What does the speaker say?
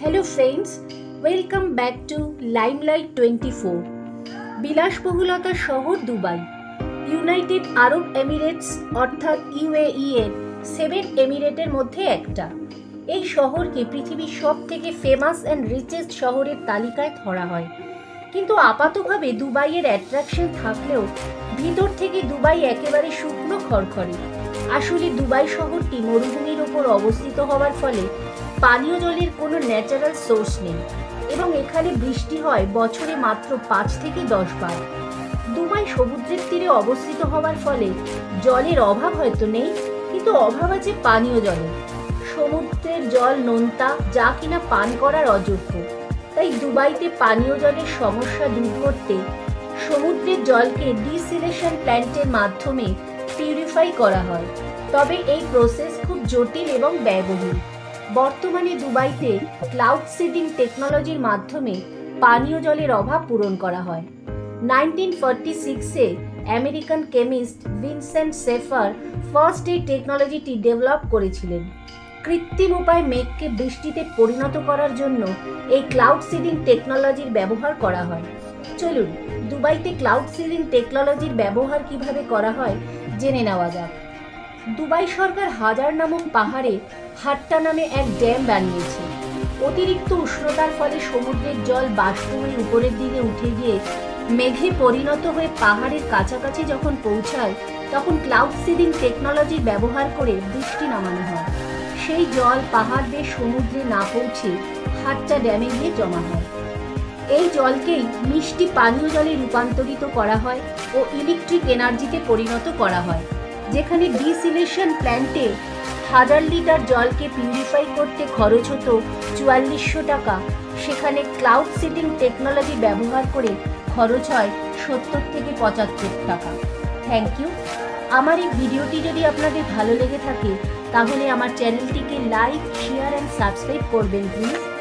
Hello friends, welcome back to Limelight 24। বিলাসবহুলতা শহর Dubai United Arab Emirates অর্থাৎ UAE এর 7 এমিরেটের মধ্যে একটা। এই শহরকে পৃথিবীর সবথেকে ফেমাস অ্যান্ড রিচেস্ট শহরের তালিকায় ধরা হয়, কিন্তু আপাতভাবে দুবাইয়ের অ্যাট্রাকশন থাকলেও ভিতর থেকে দুবাই একেবারে শুকনো খড়খড়ে। আসলে দুবাই শহরটি মরুভূমির ওপর অবস্থিত হওয়ার ফলে পানীয় জলের কোনো ন্যাচারাল সোর্স নেই এবং এখানে বৃষ্টি হয় বছরে মাত্র 5 থেকে 10 বার। দুবাই সমুদ্রের তীরে অবস্থিত হওয়ার ফলে জলের অভাব হয়তো নেই, কিন্তু অভাব আছে পানীয় জলের। সমুদ্রের জল নোনতা, যা কিনা পান করার অযোগ্য। তাই দুবাইতে পানীয় জলের সমস্যা দূর করতে সমুদ্রের জলকে ডিসিলেশন প্ল্যান্টের মাধ্যমে পিউরিফাই করা হয়, তবে এই প্রসেস খুব জটিল এবং ব্যয়বহুল। বর্তমানে দুবাইতে ক্লাউড সিডিং টেকনোলজির মাধ্যমে পানীয় জলের অভাব পূরণ করা হয়। 1946-এ American chemist Vincent Schaefer first এই টেকনোলজিটি ডেভেলপ করেছিলেন। কৃত্রিম উপায়ে মেঘকে বৃষ্টিতে পরিণত করার জন্য এই ক্লাউড সিডিং টেকনোলজির ব্যবহার করা হয়। চলুন দুবাইতে ক্লাউড সিডিং টেকনোলজির ব্যবহার কিভাবে করা হয় জেনে নেওয়া যাক। দুবাই সরকার হাজার নামক পাহাড়ে হাট্টা নামে এক ড্যাম বানিয়েছে। অতিরিক্ত উষ্ণতার ফলে সমুদ্রের জল বাষ্প হয়ে উপরের দিকে উঠে গিয়ে মেঘে পরিণত হয়ে পাহাড়ের কাছাকাছি যখন পৌঁছায়, তখন ক্লাউড সিডিং টেকনোলজির ব্যবহার করে বৃষ্টি নামানো হয়। সেই জল পাহাড় বেয়ে সমুদ্রে না পৌঁছে হাট্টা ড্যামে গিয়ে জমা হয়। এই জলকেই মিষ্টি পানীয় জলে রূপান্তরিত করা হয় ও ইলেকট্রিক এনার্জিতে পরিণত করা হয়, যেখানে ডিসিলেশন প্ল্যান্টে 1000 লিটার জলকে পিউরিফাই করতে খরচ হতো 4400 টাকা, সেখানে ক্লাউড সিডিং টেকনোলজি ব্যবহার করে খরচ হয় 70 থেকে 75 টাকা। Thank you. আমার এই ভিডিওটি যদি আপনাদের ভালো লেগে থাকে তাহলে আমার চ্যানেলটিকে লাইক, শেয়ার অ্যান্ড সাবস্ক্রাইব করবেন প্লিজ।